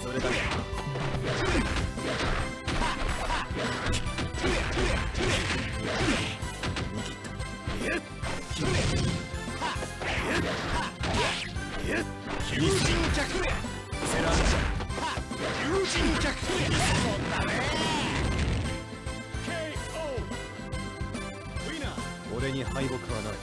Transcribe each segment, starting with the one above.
それだ俺に敗北はない。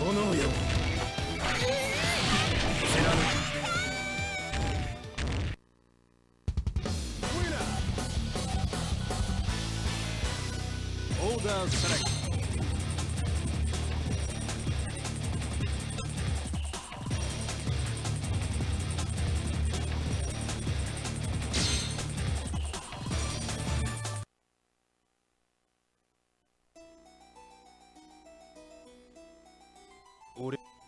炎よ。Reserve select.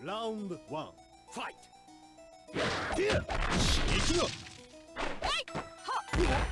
Round one, fight. Here, Shikino. Hey, ha, ha, ha.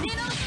Be no strike!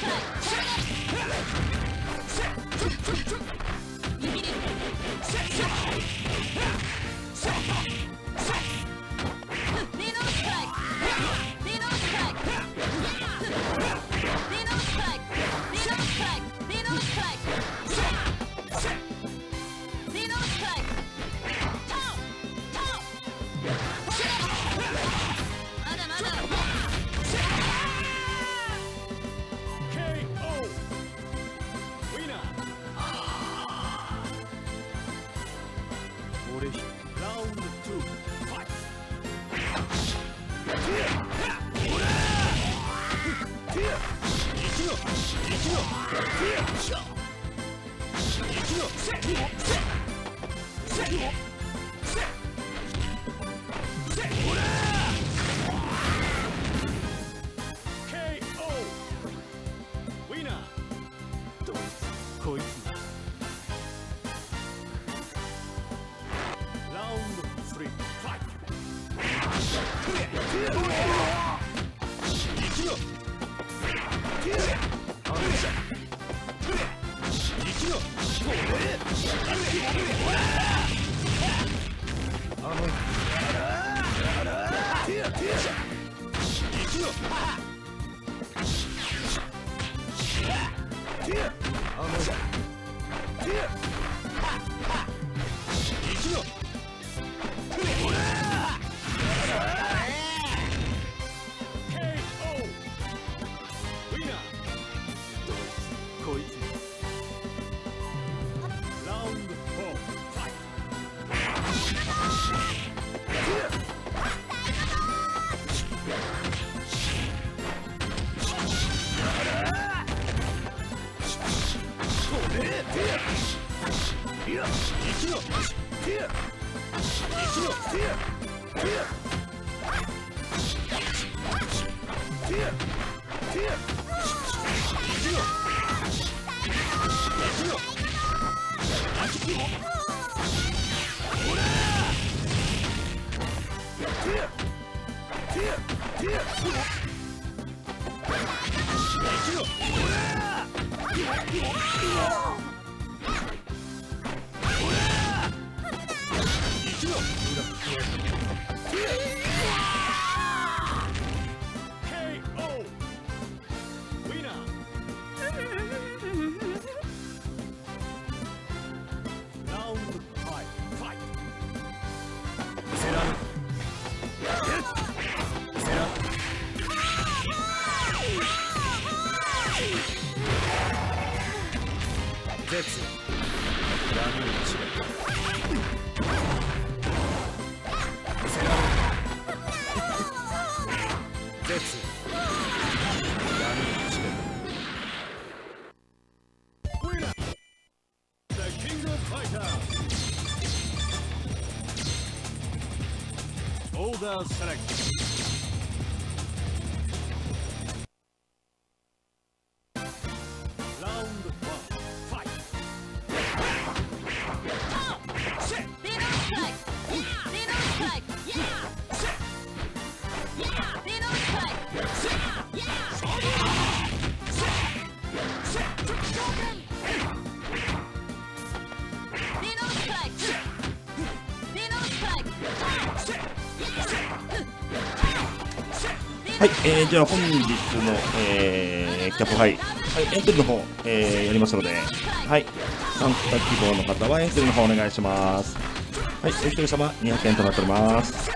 はい、じゃあ本日の、キャップハイ、はい、エントリーの方、やりますので、はい、参加希望の方はエントリーの方お願いします。はい、お一人様200円となっております。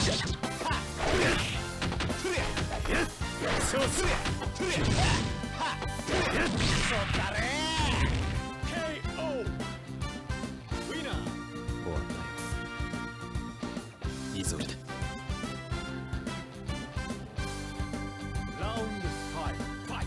Select. Select. Round one, fight.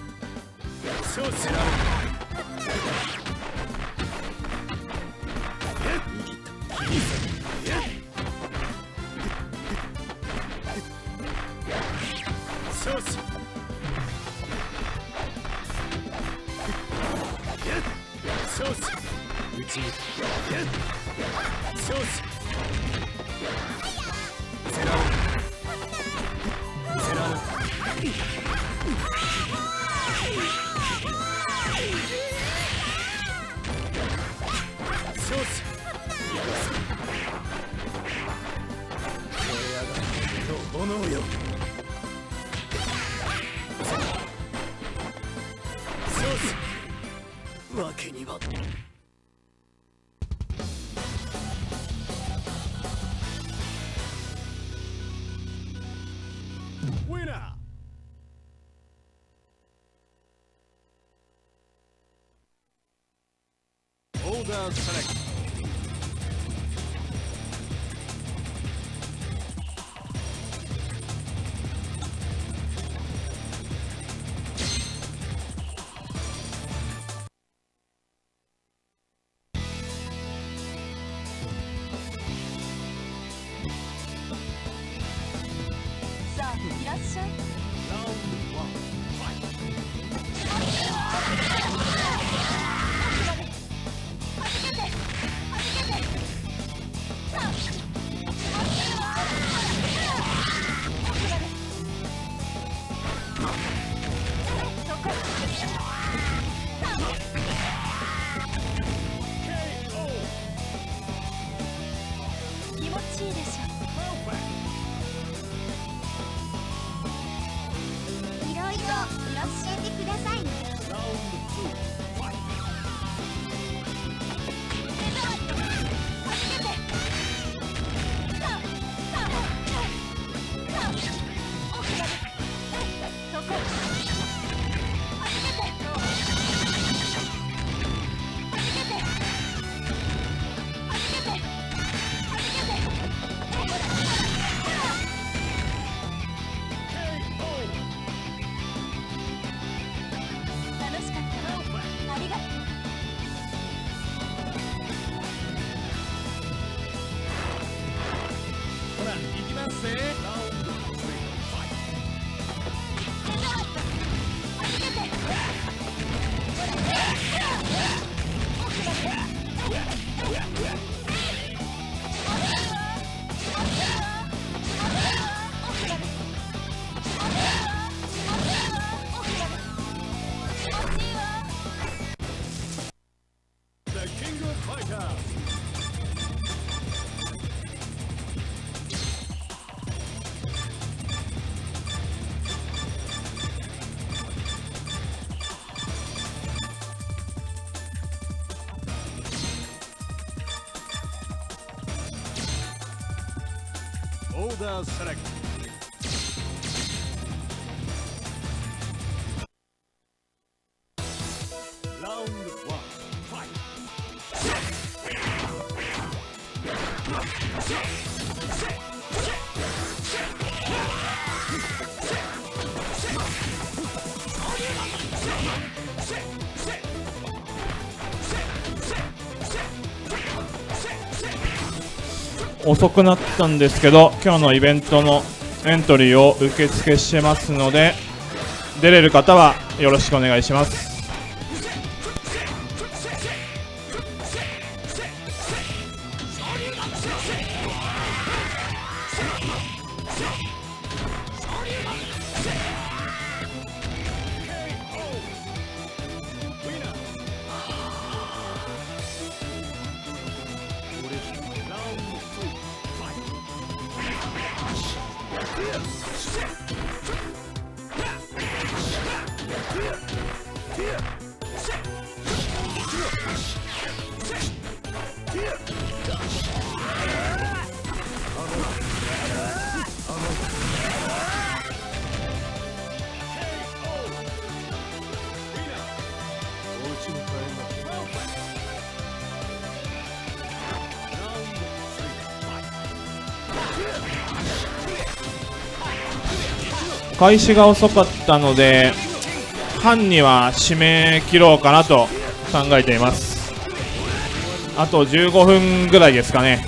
遅くなったんですけど、今日のイベントのエントリーを受付してますので、出れる方はよろしくお願いします。開始が遅かったので半には締め切ろうかなと考えています。あと15分ぐらいですかね。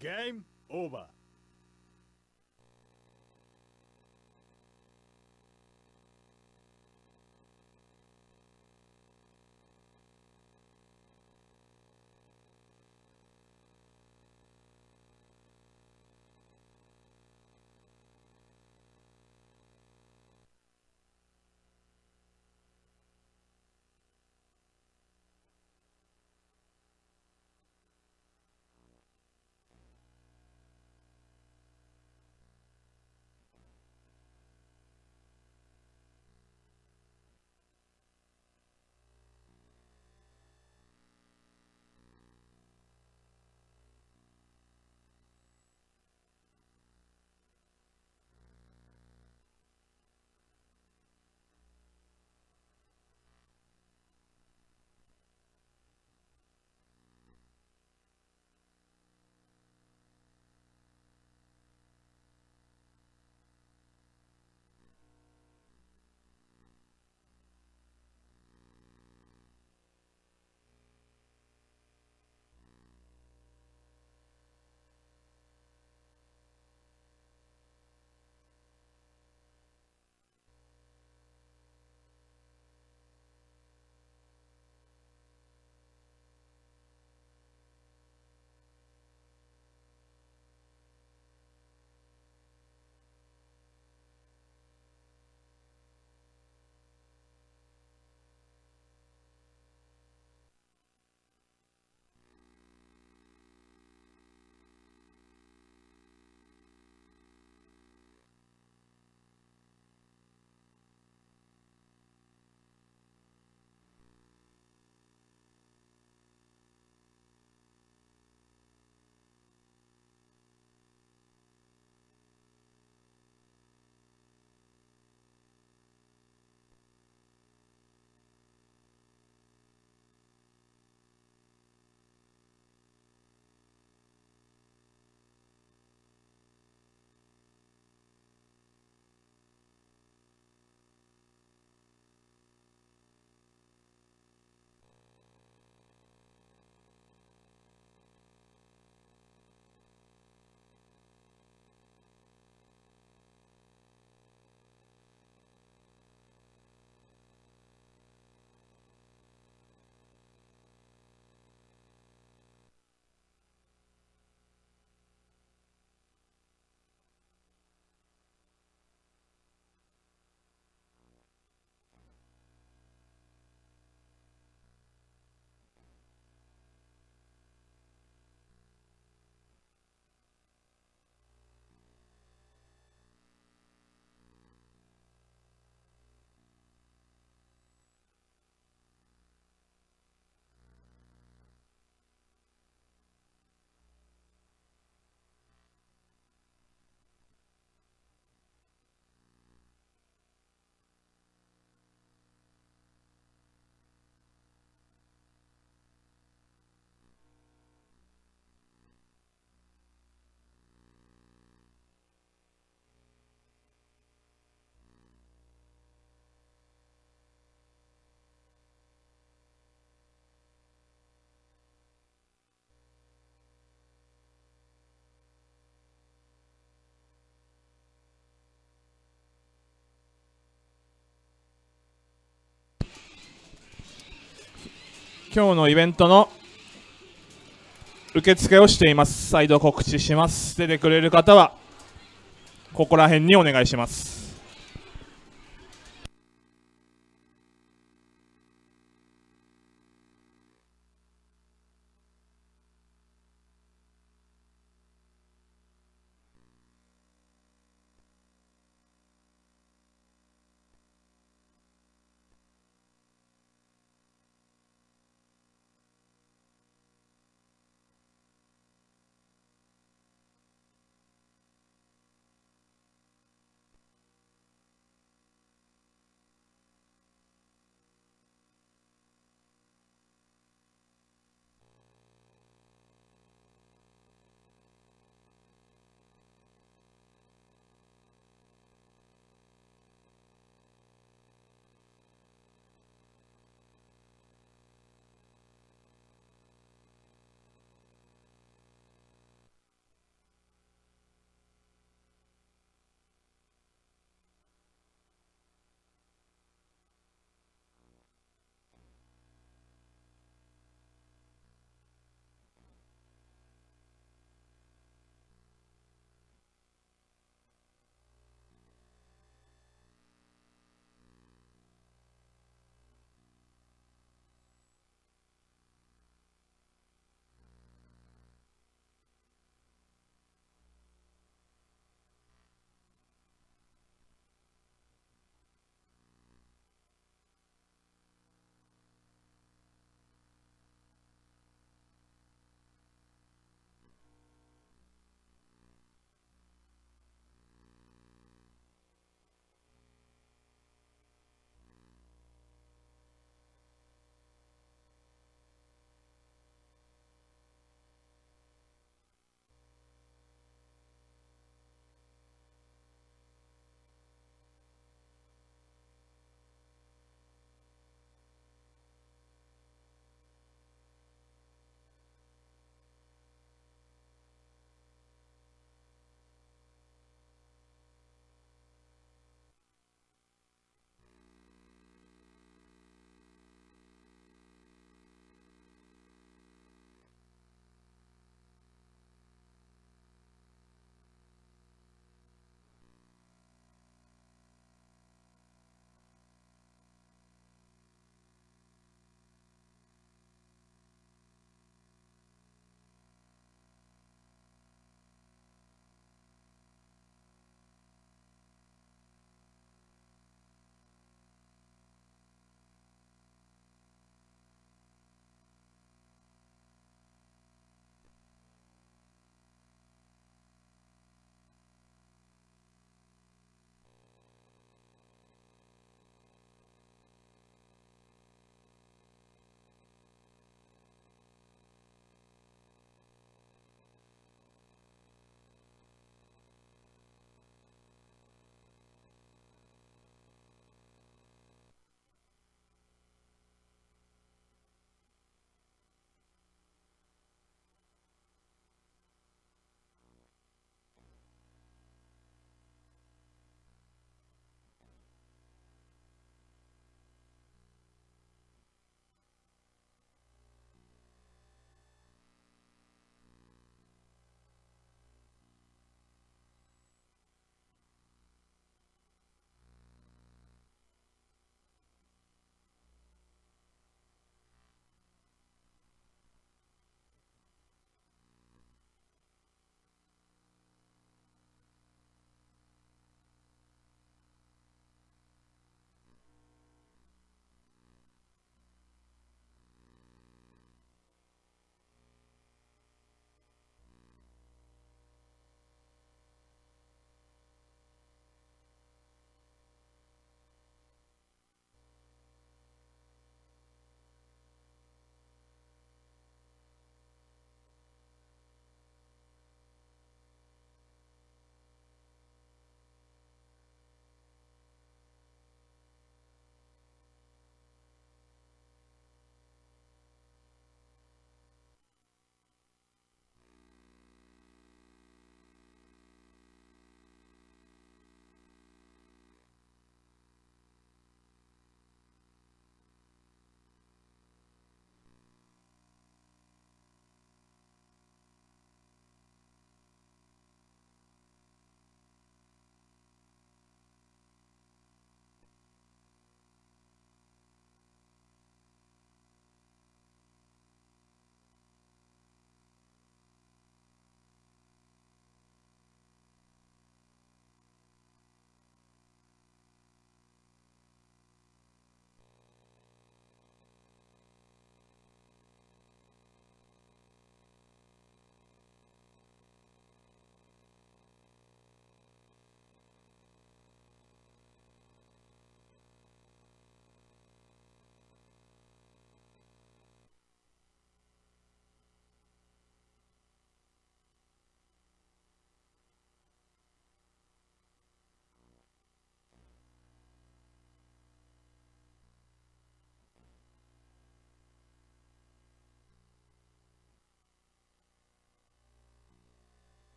Game over. 今日のイベントの受付をしています。再度告知します。出てくれる方はここら辺にお願いします。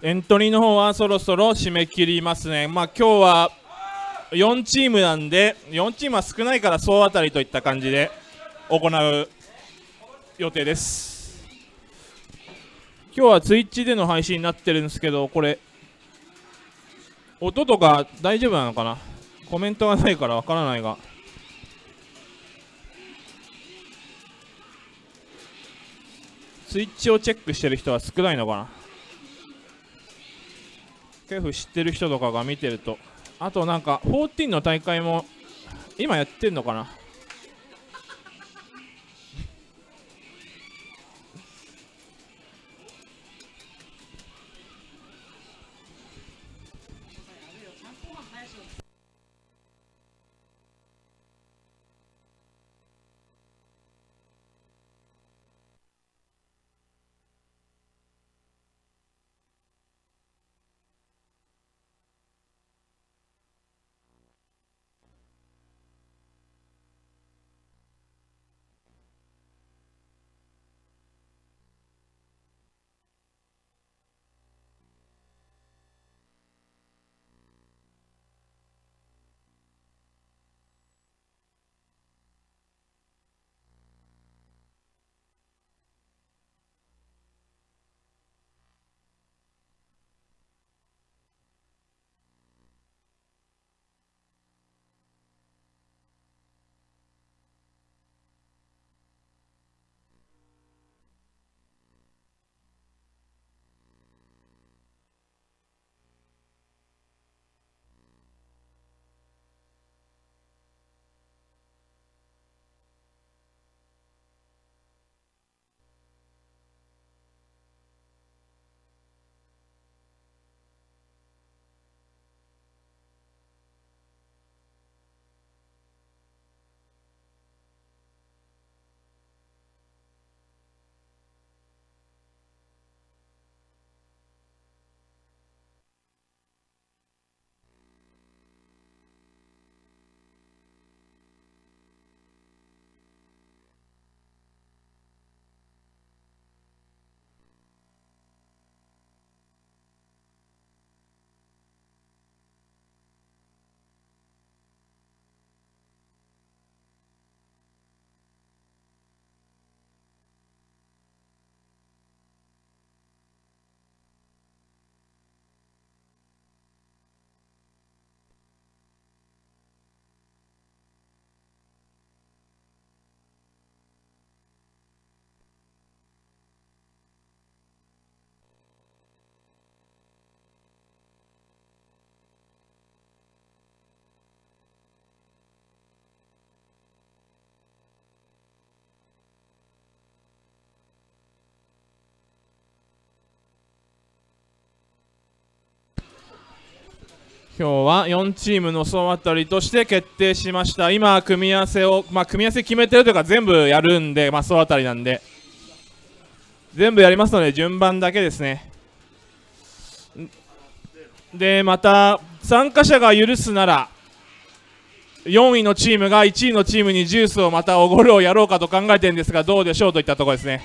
エントリーの方はそろそろ締め切りますね。まあ、今日は4チームなんで、4チームは少ないから総当たりといった感じで行う予定です。今日はツイッチでの配信になってるんですけど、これ音とか大丈夫なのかな。コメントがないからわからないが、ツイッチをチェックしてる人は少ないのかな。結構知ってる人とかが見てると。あとなんか14の大会も今やってんのかな。今日は4チームの総当たりとして決定しました。今組み合わせを、組み合わせ決めてるというか全部やるんで、総当たりなんで全部やりますので、順番だけですね。でまた参加者が許すなら4位のチームが1位のチームにジュースをまたおごるをやろうかと考えてるんですが、どうでしょうといったところですね。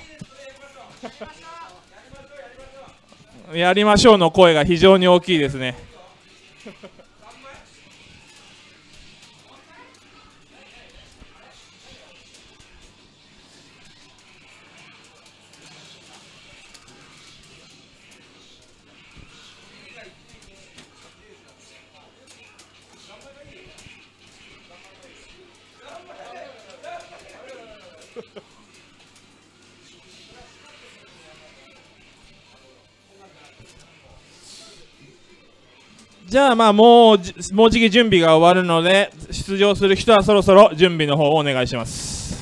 やりましょうの声が非常に大きいですね。じゃあもうじき準備が終わるので、出場する人はそろそろ準備の方をお願いします。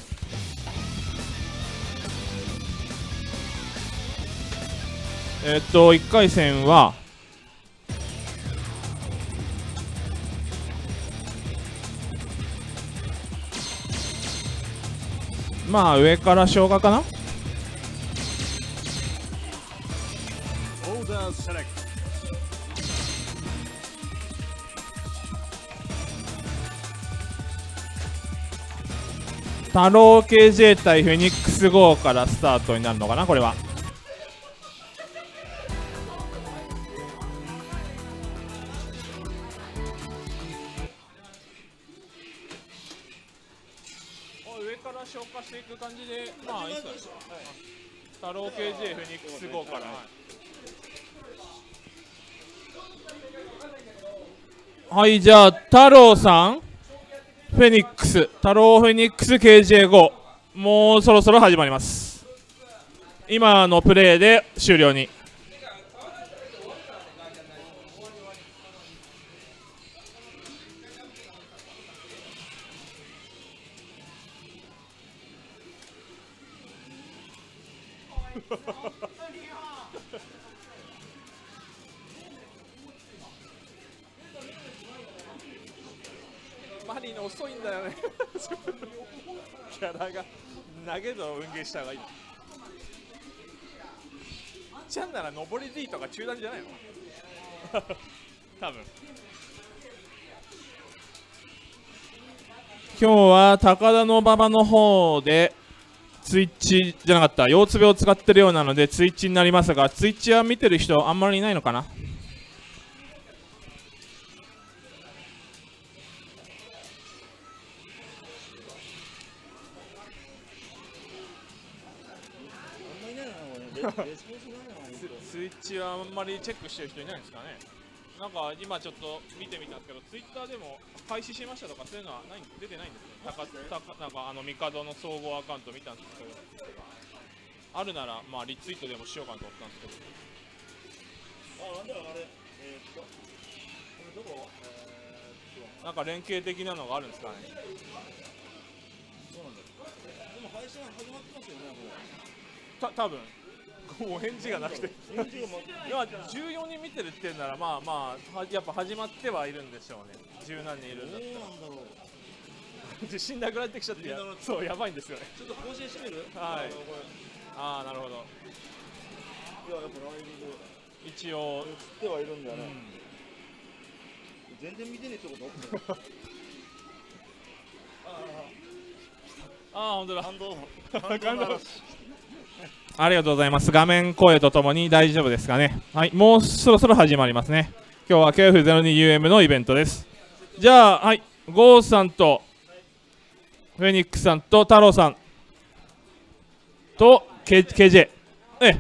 1回戦は上から消化かな。太郎 KJ 対フェニックス号からスタートになるのかな、これは。から消化していく感じで、まあいつか太郎 KJ フェニックス号から、はい、じゃあ太郎さんフェニックス、太郎フェニックス KJ 号、もうそろそろ始まります。今のプレーで終了に。マリの遅いんだよねキャラが投げと運ゲーした方がいい。ちゃんなら上り D とか中断じゃないの多分。今日は高田の馬場の方でツイッチじゃなかった、腰つべを使ってるようなのでツイッチになりますが、ツイッチは見てる人あんまりいないのかな。ツイッチはあんまりチェックしてる人いないんですかね。なんか今ちょっと見てみたんですけど、ツイッターでも開始しましたとかそういうのはない、出てないんですよ。なんか帝の総合アカウント見たんですけど、あるならまあリツイートでもしようかなと思ったんですけど。あ、なんだあれ、これどこ？なんか連携的なのがあるんですかね。そうなんですか。でも配信始まってますよね、これ。多分。もう返事がなくて14人見てるっていうなら、まあまあやっぱ始まってはいるんでしょうね。十何人いるんだったら自信なくなってきちゃって、そうやばいんですよね。ちょっと更新してみる。はい、ああなるほど。いややっぱライブで一応映ってはいるんだよね、全然見てねえってことああ本当だ、感動ありがとうございます。画面、声とともに大丈夫ですかね。はい、もうそろそろ始まりますね。今日は KF02UM のイベントです。じゃあ、はい、ゴーさんとフェニックスさんと太郎さんと KJ。今日、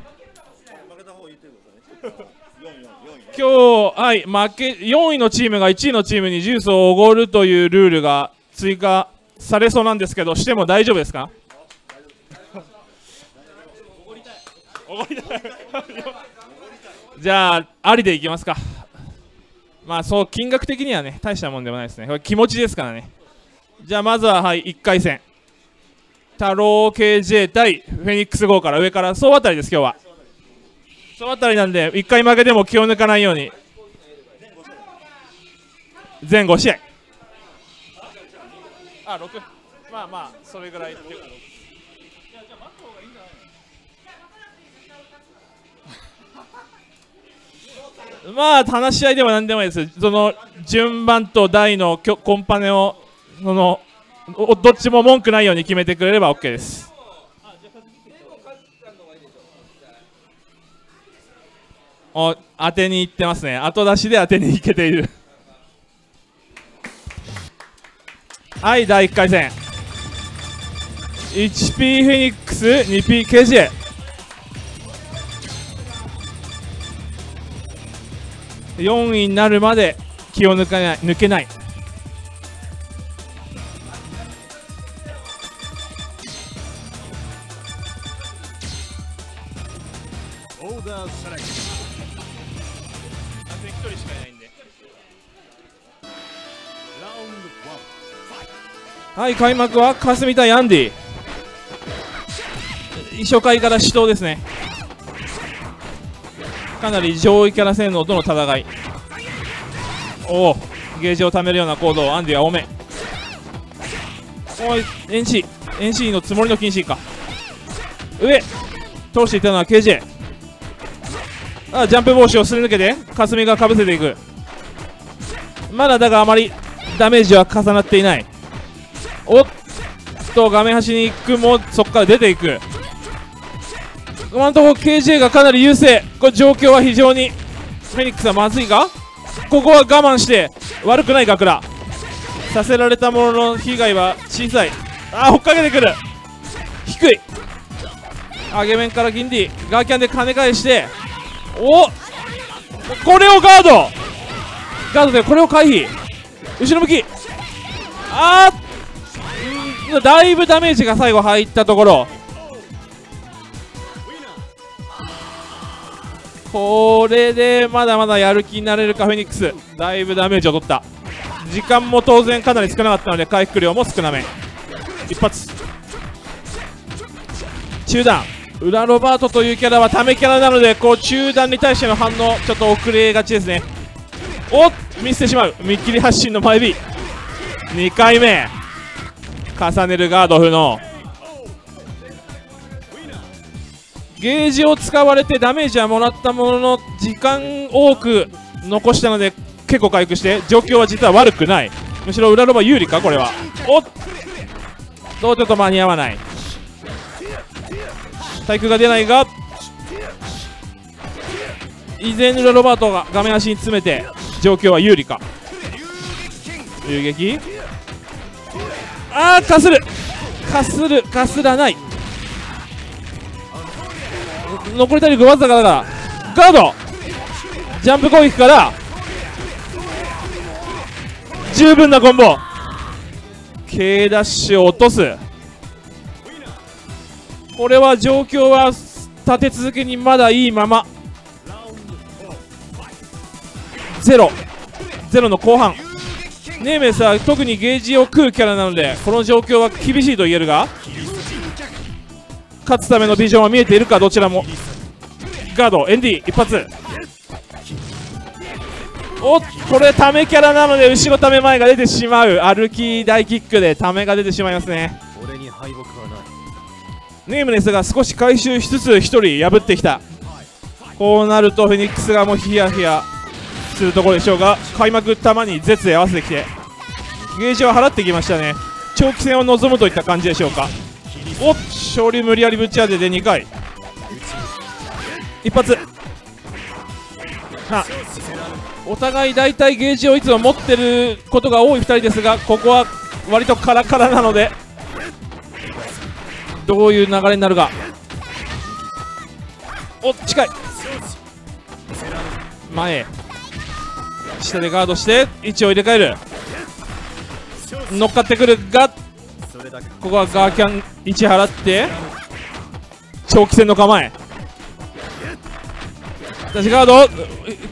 はい、4位のチームが1位のチームにジュースをおごるというルールが追加されそうなんですけど、しても大丈夫ですか？じゃあ、ありでいきますか。まあそう、金額的にはね大したもんでもないですね。これ気持ちですからね。じゃあまずは、はい、1回戦太郎 KJ 対フェニックス号から上から総当たりです。今日は総当たりなんで1回負けても気を抜かないように。全5試合、あ6、まあまあそれぐらいっていうか。まあ話し合いでも何でもいいです。その順番と台のコンパネをそのどっちも文句ないように決めてくれれば OK です。お、当てにいってますね。後出しで当てにいけているはい、第1回戦 1P フェニックス 2P KJ。4位になるまで気を抜けない。オーダーセレクト、あと1人しかいないんで。はい、開幕はKasumi対アンディ。初回から死闘ですね。かなり上位キャラ性能との戦い。おお、ゲージを貯めるような行動、アンディは多め。おい、NCのつもりの禁止か。上、通していたのは KJ。あ、ジャンプ帽子をすり抜けて、Kasumiがかぶせていく。まだだがあまりダメージは重なっていない。おっと、画面端に行くも、そこから出ていく。今のところ KJ がかなり優勢。これ状況は非常にフェニックスはまずいが、ここは我慢して悪くない。ガクラさせられたものの被害は小さい。ああ、追っかけてくる。低い。上げ面から銀 D ガーキャンで金返して、おっ、これをガード、ガードでこれを回避、後ろ向き、あー、だいぶダメージが最後入ったところ、これでまだまだやる気になれるかフェニックス。だいぶダメージを取った。時間も当然かなり少なかったので回復量も少なめ。一発中段、裏ロバートというキャラはためキャラなので、こう中段に対しての反応ちょっと遅れがちですね。おっ、見せてしまう。見切り発進の前 B2 回目重ねる。ガード不能、ゲージを使われてダメージはもらったものの時間多く残したので結構回復して、状況は実は悪くない。むしろ裏ロバ有利かこれは。おっと、ちょっと間に合わない。対空が出ないが、依然裏ロバートが画面端に詰めて状況は有利か。遊撃、あー、かするかするかすらない。残り体力わずかだからガード、ジャンプ攻撃から十分なコンボ。 K ダッシュを落とす。これは状況は立て続けにまだいいまま、0の後半。ネーメスは特にゲージを食うキャラなのでこの状況は厳しいと言えるが、勝つためのビジョンは見えているか。どちらもガード、エンディ一発。おっ、これためキャラなので後ろため前が出てしまう。歩き大キックでためが出てしまいますね。ネームレスが少し回収しつつ1人破ってきた。こうなるとフェニックスがもうヒヤヒヤするところでしょうが、開幕弾に絶で合わせてきてゲージを払ってきましたね。長期戦を望むといった感じでしょうか。おっ、昇竜無理やりぶち当てて2回一発。お互い大体ゲージをいつも持ってることが多い2人ですが、ここは割とカラカラなのでどういう流れになるか。お、近い前、下でガードして位置を入れ替える。乗っかってくるが、ここはガーキャン位置払って長期戦の構え。私ガード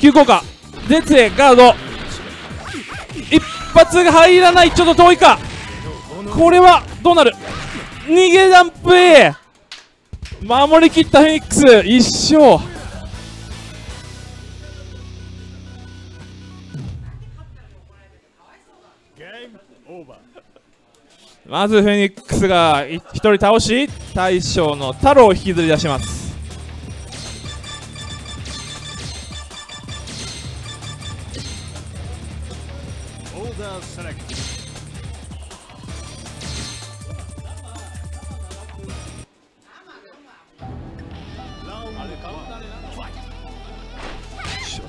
急降下絶勢ガード一発が入らない。ちょっと遠いか。これはどうなる。逃げダンプ A、 守りきったフェニックス1勝。まずフェニックスが1人倒し、大将の太郎を引きずり出します。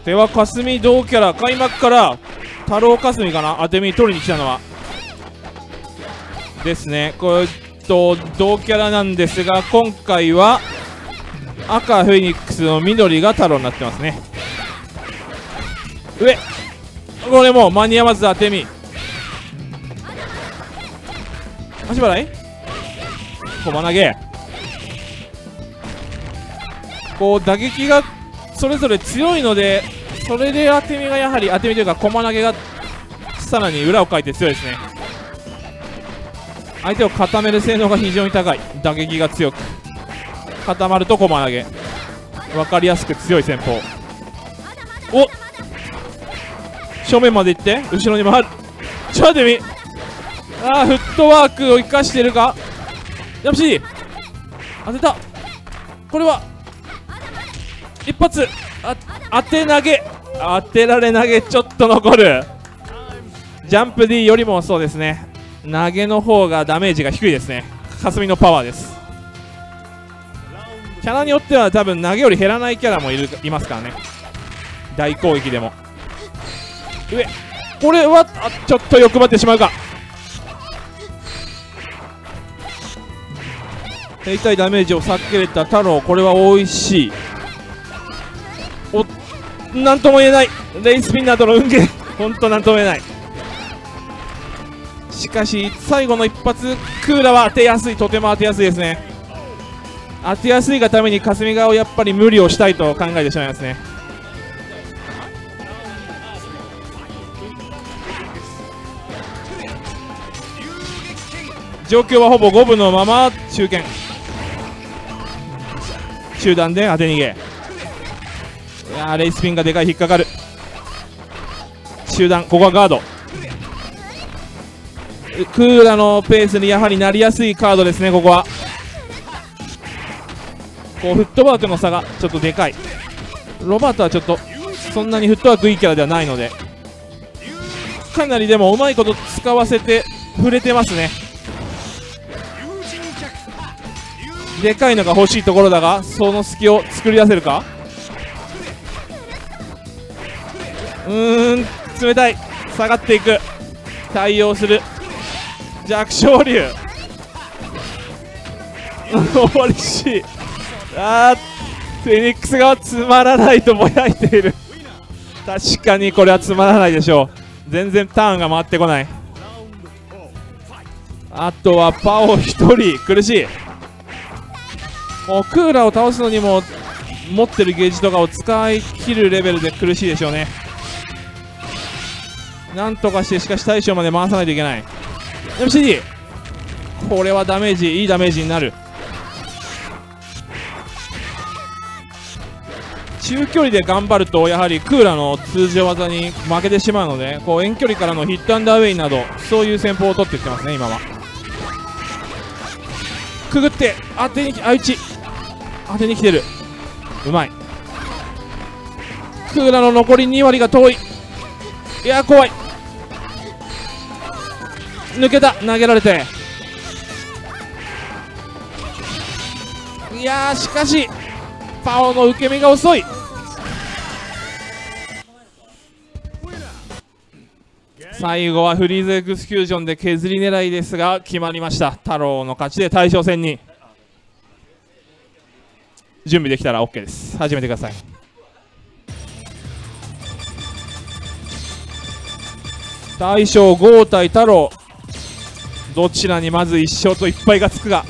では霞同キャラ、開幕から太郎霞かな、当て身取りに来たのはですね。これと同キャラなんですが、今回は赤フェニックスの緑が太郎になってますね。上、これもう間に合わず当て身、足払い、小鼻投げ、こう打撃がそれぞれ強いので、それで当て身がやはり、当て身というか小鼻投げがさらに裏をかいて強いですね。相手を固める性能が非常に高い、打撃が強く、固まると駒投げ、分かりやすく強い戦法。おっ、正面まで行って後ろに回る。ちょっと待って、みああ、フットワークを生かしてるか。やっしー当てた。これは一発、当て投げ、当てられ投げ、ちょっと残る。ジャンプ D よりもそうですね、投げの方がダメージが低いですね。霞のパワーです。キャラによっては多分投げより減らないキャラもいますからね、大攻撃でも。上、これはちょっと欲張ってしまうか。痛いダメージを避けた太郎、これは美味しい。おっ、なんとも言えない。レイスピンなどの運ゲー、ほんとなんとも言えない。しかし最後の一発、クーラは当てやすい、とても当てやすいですね。当てやすいがために霞ヶをやっぱり無理をしたいと考えてしまいますね。状況はほぼ五分のまま、中堅中段で当て逃げ。いやー、レイスピンがでかい、引っかかる。中段、ここはガード。クーラのペースにやはりなりやすいカードですね。ここはこうフットワークの差がちょっとでかい。ロバートはちょっとそんなにフットワークいいキャラではないので、かなりでもうまいこと使わせて触れてますね。でかいのが欲しいところだが、その隙を作り出せるか。冷たい。下がっていく、対応する弱小竜終わりしい。あー、フェニックスがつまらないとぼやいている確かにこれはつまらないでしょう。全然ターンが回ってこない。あとはパオ1人、苦しい。もうクーラーを倒すのにも持ってるゲージとかを使い切るレベルで苦しいでしょうね。なんとかして、しかし大将まで回さないといけない。 MCD、 これはダメージ、いいダメージになる。中距離で頑張るとやはりクーラーの通常技に負けてしまうので、こう遠距離からのヒットアンダーウェイなど、そういう戦法を取ってきてますね。今はくぐって当てにき、あ、1当てに来てる、うまい。クーラーの残り2割が遠い。いやー、怖い。抜けた、投げられて。いやー、しかしパオの受け身が遅い。最後はフリーズエクスキュージョンで削り狙いですが決まりました。太郎の勝ちで大将戦に。準備できたら OK です。始めてください。大将豪対太郎、どちらにまず1勝と1敗がつくが、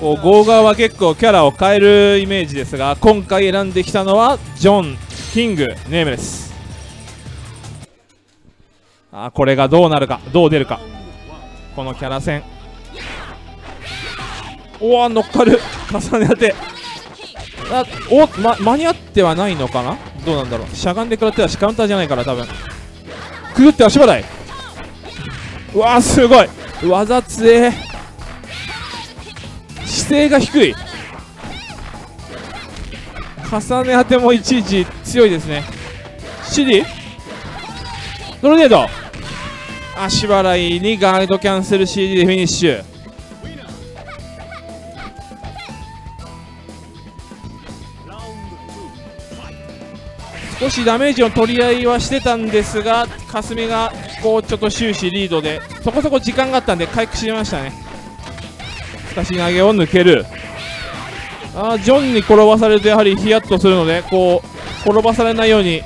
ゴーガーは結構キャラを変えるイメージですが、今回選んできたのはジョン・キングネームです。あ、これがどうなるか、どう出るか、このキャラ戦。おわ、乗っかる、重ね当て。あ、お、間に合ってはないのかな、どうなんだろう。しゃがんでくらってはし、カウンターじゃないから多分。くぐって足払い。うわー、すごい技強え。姿勢が低い。重ね当てもいちいち強いですね。シリドロネード、足払いにガードキャンセル CD でフィニッシュ。少しダメージを取り合いはしてたんですが、霞がこうちょっと終始リードで、そこそこ時間があったんで回復しましたね。難しい投げを抜ける。あ、ジョンに転ばされるとやはりヒヤッとするので、こう転ばされないように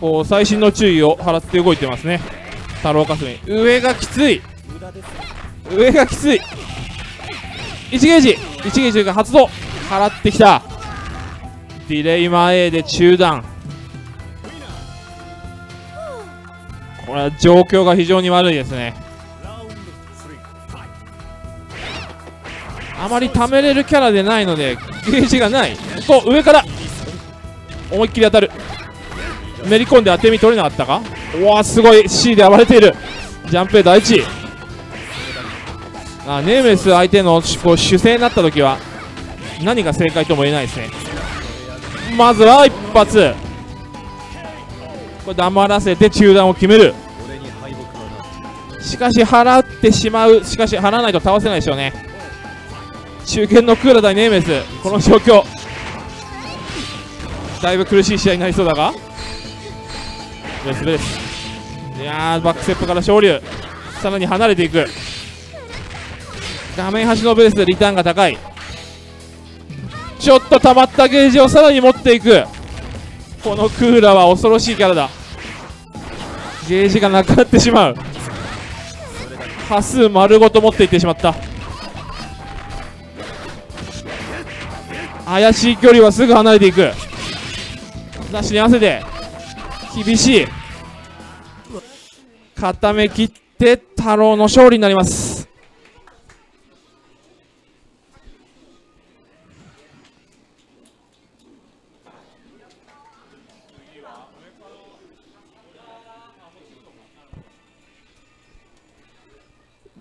こう細心の注意を払って動いてますね、太郎霞。上がきつい、上がきつい。1ゲージ、1ゲージというか発動払ってきた。ディレイ前で中断。これは状況が非常に悪いですね。あまり溜めれるキャラでないのでゲージがない。こう上から思いっきり当たる。めり込んで当て身取れなかったか。うわー、すごい C で暴れている。ジャンプ第1位。あ、ネームレス相手のこう主勢になった時は何が正解とも言えないですね。まずは一発、これ黙らせて中断を決める。しかし払ってしまう。しかし払わないと倒せないでしょうね。中堅の黒田ダイネーメス、この状況だいぶ苦しい試合になりそうだが、ベースです。いやー、バックステップから昇竜、さらに離れていく。画面端のベース、リターンが高い。ちょっと溜まったゲージをさらに持っていく。このクーラーは恐ろしいキャラだ。ゲージがなくなってしまう。端数丸ごと持っていってしまった。怪しい距離はすぐ離れていく。ダッシュに合わせて厳しい固め切って太郎の勝利になります。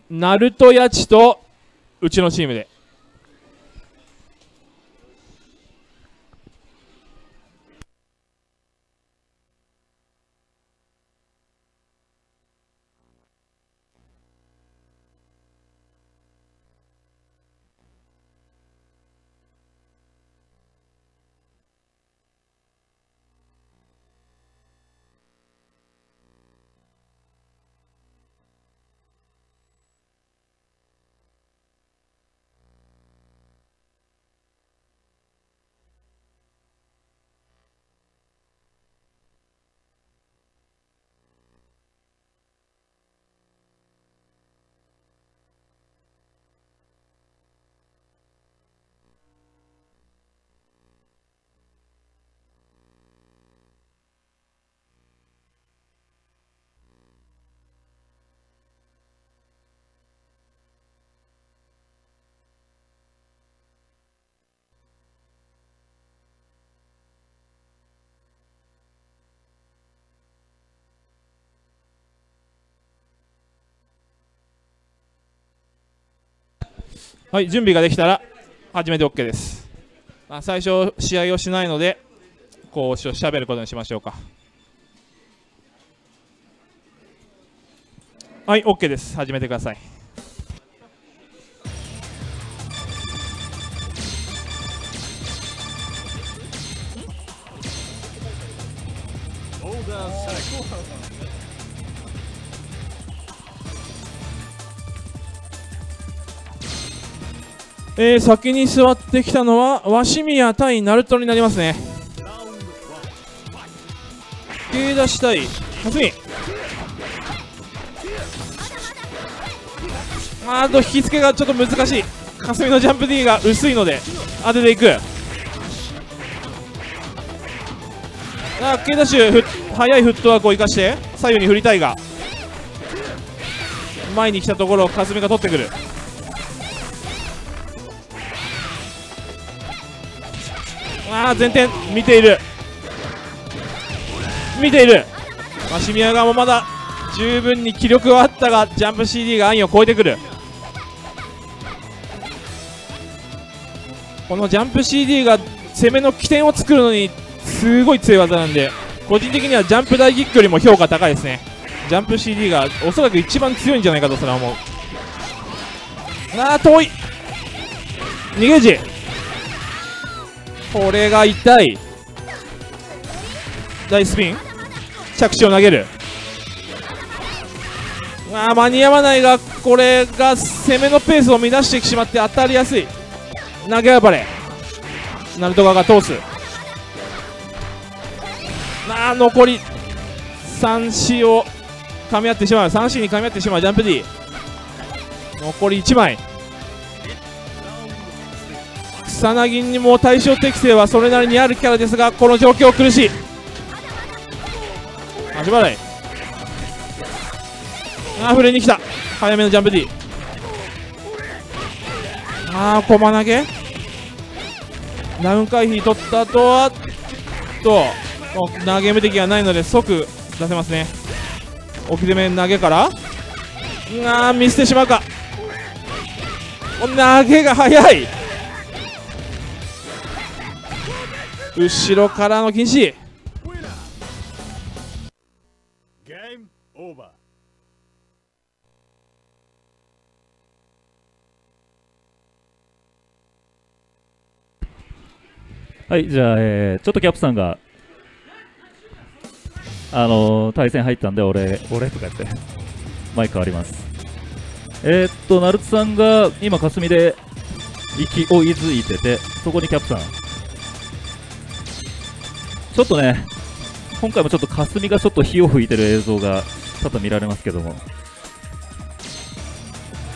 ナルトヤチとうちのチームではい、準備ができたら始めて OK です。まあ、最初、試合をしないのでこうしゃべることにしましょうか。はい、 OK です。始めてください。先に座ってきたのは鷲宮対ナルトになりますね。ゲーダシ対霞。あと引き付けがちょっと難しい。霞のジャンプ D が薄いので当てていく。ゲーダシュ速いフットワークを生かして左右に振りたいが、前に来たところを霞が取ってくる。ああ、前転見ている見ている。鷲宮側もまだ十分に気力はあったが、ジャンプ CD が安易を超えてくる。このジャンプ CD が攻めの起点を作るのにすごい強い技なんで、個人的にはジャンプ大キックよりも評価高いですね。ジャンプ CD がおそらく一番強いんじゃないかとそれは思う。ああ、遠い。逃げじ、これが痛い。大スピン着地を投げる。あ、間に合わないが、これが攻めのペースを乱してしまって当たりやすい。投げ暴れ、ナルト側が通す。あ、残り 3C を噛み合ってしまう。3C に噛み合ってしまう。ジャンプ D 残り1枚。草薙にも対象適性はそれなりにあるキャラですが、この状況苦しい。足払い、ああ、触れに来た。早めのジャンプ D。 ああ、駒投げダウン回避取った後は投げ無敵がないので即出せますね。置き攻め投げから、ああ、見せてしまうか。投げが速い。後ろからの禁止。ゲームオーバー。はい、じゃあ、ちょっとキャプさんが対戦入ったんで、俺とかやってマイク変わります。ナルトさんが今霞で勢いづいてて、そこにキャプさんちょっとね、今回もちょっと霞がちょっと火を吹いてる映像が多々見られますけども、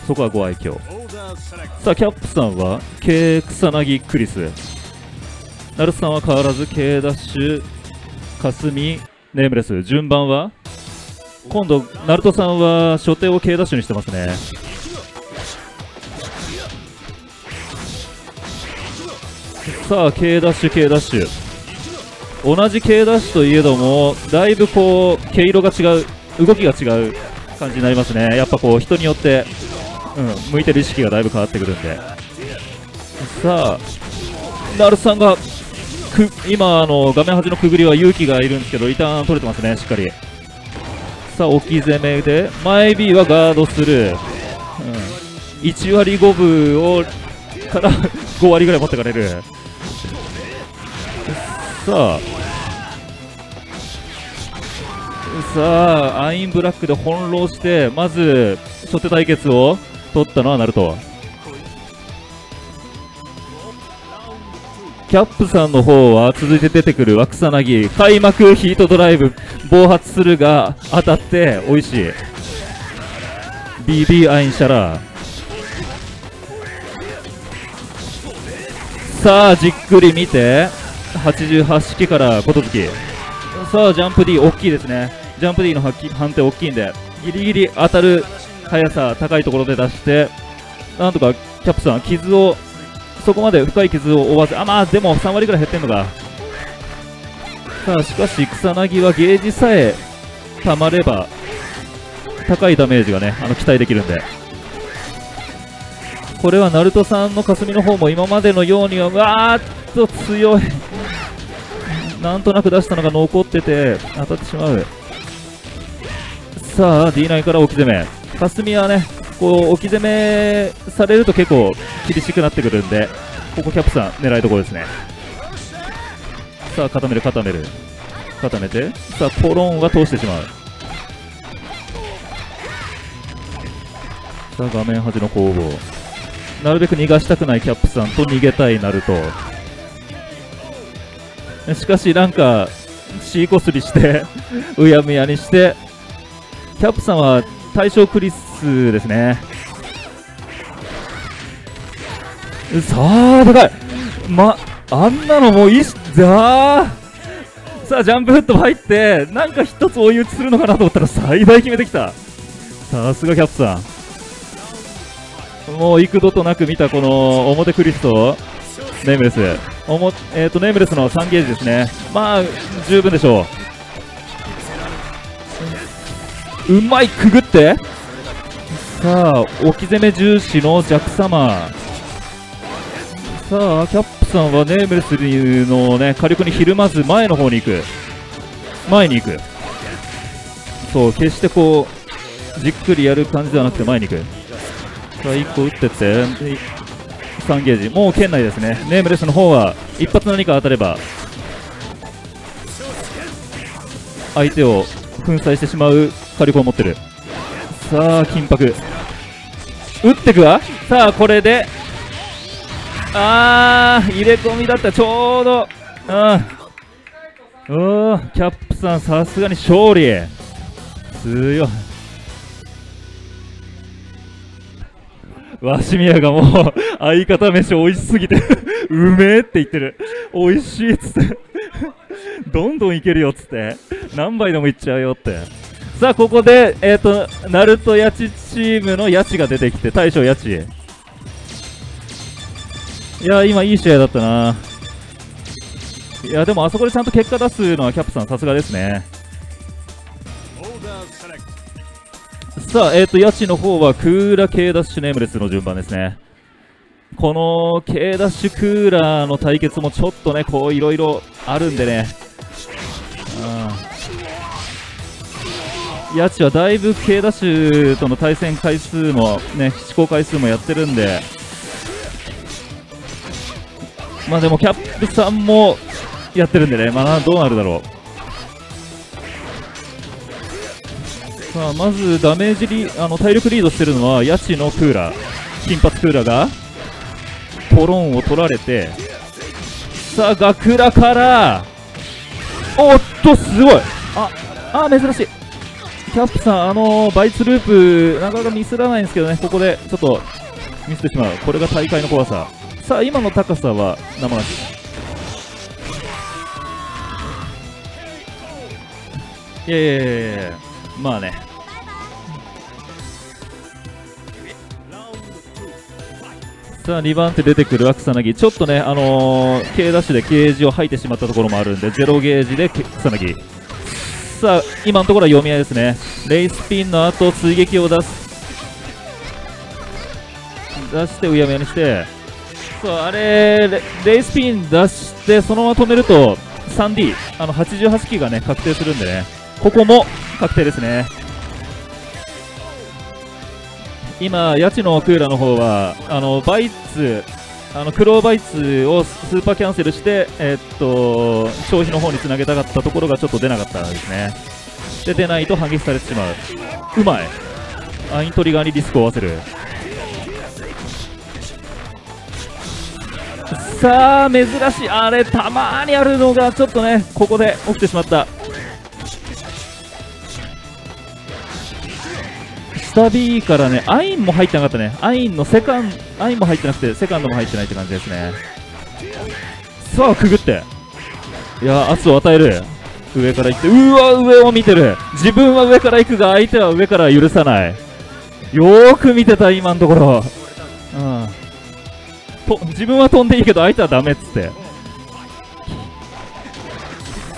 そこはご愛嬌。さあキャップさんは K 草薙クリス、ナルトさんは変わらず K ダッシュ霞ネームレス。順番は今度ナルトさんは初手を K ダッシュにしてますね。さあ K ダッシュ K ダッシュ、同じ K ダッシュといえどもだいぶこう毛色が違う、動きが違う感じになりますね。やっぱこう人によって、向いてる意識がだいぶ変わってくるんで。さあナルトさんが今画面端のくぐりは勇気がいるんですけどリターン取れてますね、しっかり。さあ置き攻めで前 B はガードする、1割5分をから5割ぐらい持ってかれる。さあアインブラックで翻弄して、まず初手対決を取ったのはナルト。キャップさんの方は続いて出てくるワクサナギ開幕ヒートドライブ暴発するが当たって美味しい BB アインシャラー。さあじっくり見て88式からことづき。さあジャンプ D 大きいですね、ジャンプ D の判定大きいんでギリギリ当たる速さ高いところで出して、なんとかキャップさん傷をそこまで深い傷を負わず、まあでも3割ぐらい減ってんのか。さあしかし草薙はゲージさえたまれば高いダメージがね期待できるんで、これはナルトさんの霞の方も今までのようには強いなんとなく出したのが残ってて当たってしまう。さあ D9 から置き攻め、霞はねこう置き攻めされると結構厳しくなってくるんで、ここキャップさん狙いどころですね。さあ固める固めて、さあコロンは通してしまう。さあ画面端の攻防、なるべく逃がしたくないキャップさんと逃げたいナルト。しかしなんか C こすりしてうやむやにして、キャップさんは対象クリスですね。さあ高い、あんなのもういいっす。さあジャンプフット入ってなんか一つ追い打ちするのかなと思ったら最大決めてきた。さすがキャップさん、もう幾度となく見たこの表クリスとネームレス、ネームレスの3ゲージですね。まあ十分でしょう。うまいくぐって、さあ置き攻め重視のジャクサマー。さあキャップさんはネームレスのね火力にひるまず前の方に行く、そう決してこうじっくりやる感じではなくて前に行く。さあ1個打ってって3ゲージもう圏内ですね。ネームレスの方は一発何か当たれば相手を粉砕してしまう火力を持ってる。さあ緊迫打ってくわ。さあこれで入れ込みだった、ちょうどキャップさんさすがに勝利強い。鷲宮がもう相方飯美味しすぎてうめえって言ってる、美味しいっつってどんどんいけるよっつって何杯でもいっちゃうよって。さあここでナルトヤチチームのヤチが出てきて、大将ヤチ、いや今いい試合だったな。いやでもあそこでちゃんと結果出すのはキャップさんさすがですね。さあヤチの方はクーラー K ダッシュネームレスの順番ですね。この K ダッシュクーラーの対決もちょっとねこういろいろあるんでね、ヤチはだいぶ K ダッシュとの対戦回数もね試行回数もやってるんで、まあでもキャップさんもやってるんでね、まあどうなるだろう。さあまずダメージ体力リードしてるのはヤチのクーラー、金髪クーラーがポロンを取られて、さあガクラからおっとすごい、あ珍しいキャップさん、バイツループなかなかミスらないんですけどね、ここでちょっとミスってしまう、これが大会の怖さ。さあ今の高さは生なし。いやいやいやいや、まあね、さあ2番手出てくる草薙、ちょっとね、K ダッシュでゲージを吐いてしまったところもあるんで、0ゲージで草薙。さあ今のところは読み合いですね。レイスピンの後追撃を出してうやむやにして、そうあれ レイスピン出してそのまま止めると 3D 88機がね確定するんでね、ここも確定ですね。今ヤチのクーラーの方はバイツクローバイツをスーパーキャンセルして、消費の方につなげたかったところがちょっと出なかったですね。で出ないと反撃されてしまう。うまいアイントリガーにリスクを負わせる。さあ珍しい、あれたまーにあるのがちょっとねここで起きてしまった。下 B からねアインも入ってなかったね、アインも入ってなくてセカンドも入ってないって感じですね。さあくぐって、いや圧を与える、上から行って、うわ上を見てる、自分は上から行くが相手は上から許さない、よーく見てた今のところ、うんと自分は飛んでいいけど相手はダメっつって。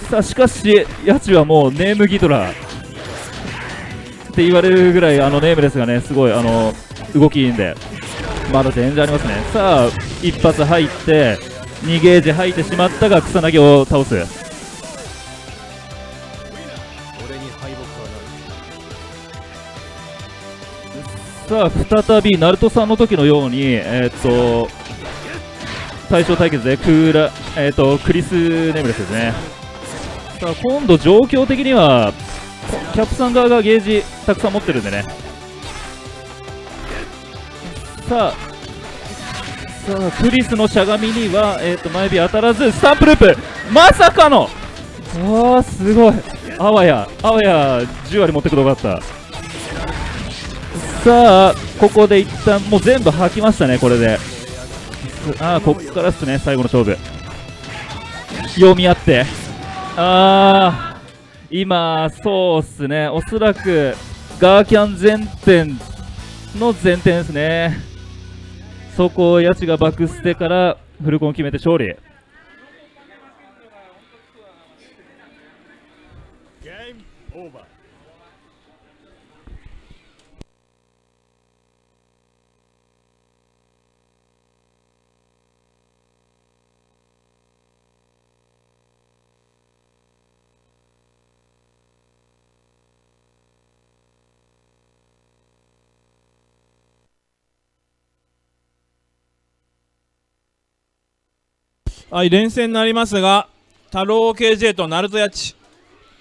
さあしかしヤチはもうネームギドラって言われるぐらいネームレスがねすごい動きいいんでまだ全然ありますね。さあ一発入って2ゲージ入ってしまったが草薙を倒す。さあ再びナルトさんの時のように対象対決でクリス・ネームレスですね。さあ今度状況的にはキャップさん側がゲージたくさん持ってるんでね。さあクリスのしゃがみには前火当たらずスタンプループ、まさかの、わあすごい、あわや10割持ってくとこだった。さあここで一旦もう全部吐きましたね。これでここからですね、最後の勝負読み合って、今そうっすね、おそらくガーキャン前転ですね。そこをヤチがバックステからフルコン決めて勝利。ゲームオーバー。はい、連戦になりますが、太郎 KJ とナルトヤチ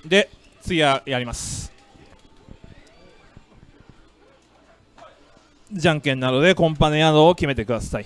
で次はやります。じゃんけんなどでコンパネなどを決めてください。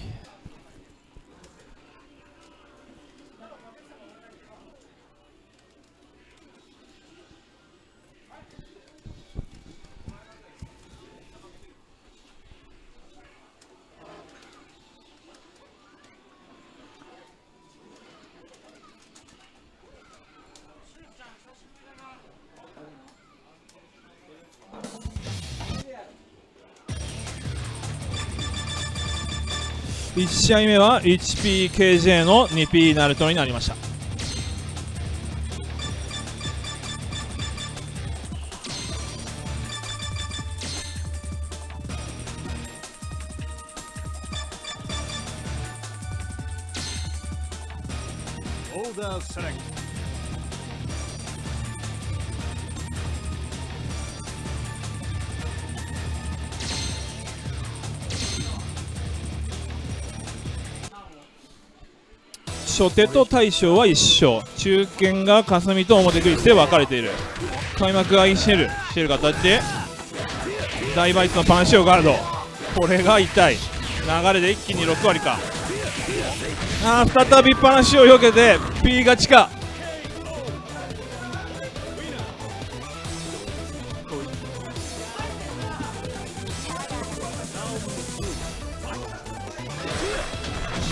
1試合目は 1PKJ の 2P ナルトになりました。オーダーセレクト。初手と大将は一緒、中堅が霞と表グイスで分かれている。開幕がイシェル、シェルが当たって大バイツのパンシオガード、これが痛い。流れで一気に6割か。あー、再びパンシオを避けて P 勝ちか。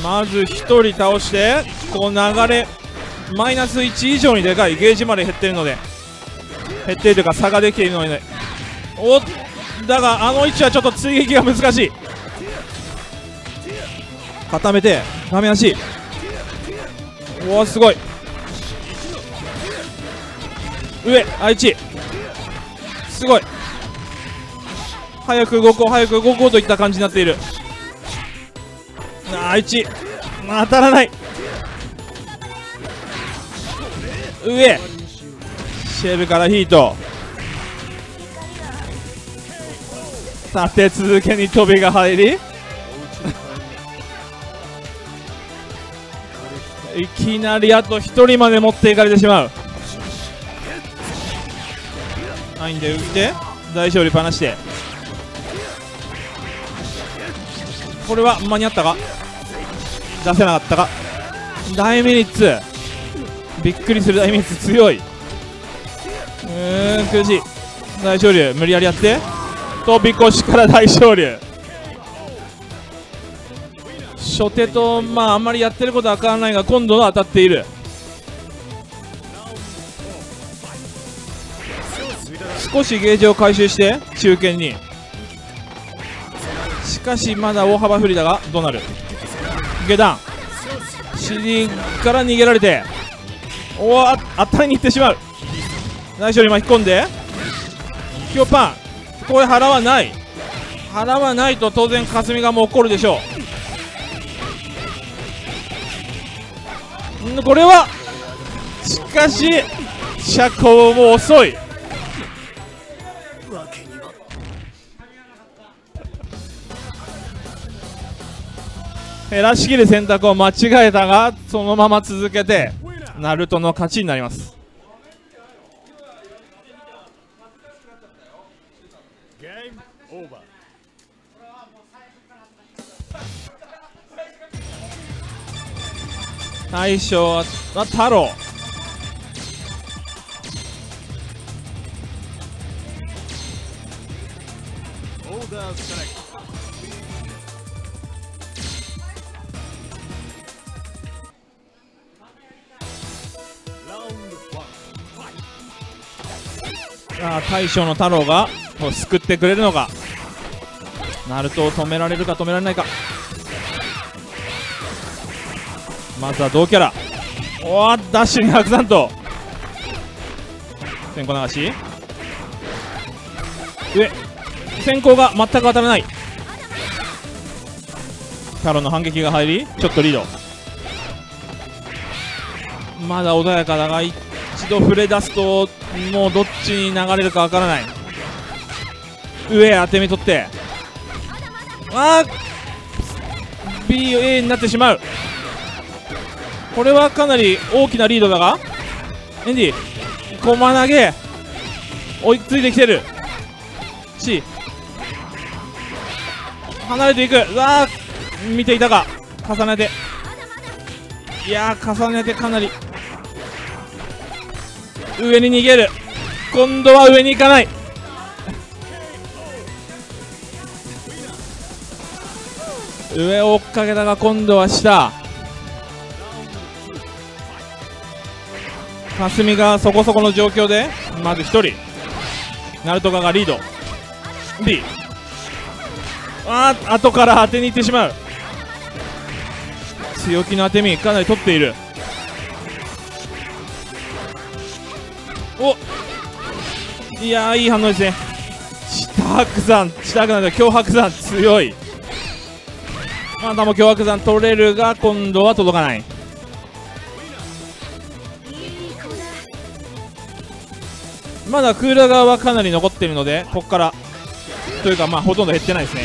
まず1人倒して、この流れマイナス1以上にでかい、ゲージまで減ってるので、減っているというか差ができているので、ね、おっ、だがあの位置はちょっと追撃が難しい。固めてダメ足、おおすごい、上愛知すごい、早く動こう早く動こうといった感じになっている。あ、1当たらない、上シェルからヒート、立て続けに飛びが入りいきなりあと1人まで持っていかれてしまう。ないんで浮いて大勝利離して、これは間に合ったか、出せなかったか。大ミリッツ、びっくりする大ミリッツ強い。苦しい。大昇龍無理やりやって飛び越しから大昇龍、初手とまああんまりやってることは変わらないが、今度は当たっている。少しゲージを回収して中堅に、しかしまだ大幅不利だがどうなる。下段 CD から逃げられて、おー、当たりに行ってしまう。大将に巻き込んでキヨパン、ここで払わない、払わないと当然霞がもう怒るでしょう。これはしかし車高も遅い。らしきる選択を間違えたが、そのまま続けてナルトの勝ちになります。ゲームオーバー。大将は太郎、オーダーストライク、大将の太郎が救ってくれるのか、ナルトを止められるか止められないか。まずは同キャラ、おー、ダッシュに白山と先行流し、上先行が全く当たらない。太郎の反撃が入り、ちょっとリード、まだ穏やかだが一度触れ出すともうどっちに流れるかわからない。上当て身取って、あー BA になってしまう。これはかなり大きなリードだが、エンディ駒投げ追いついてきてるし、離れていく、わー見ていたが重ねて、いやー重ねてかなり上に逃げる。今度は上に行かない上を追っかけたが今度は下、霞がそこそこの状況でまず1人ナルトカがリード B、 あー後から当てに行ってしまう。強気の当て身かなり取っている。お、いやーいい反応ですね。下白山だ、強白山強い。まだも強白山取れるが今度は届かない。まだクーラー側はかなり残っているので、ここからというかまあほとんど減ってないですね。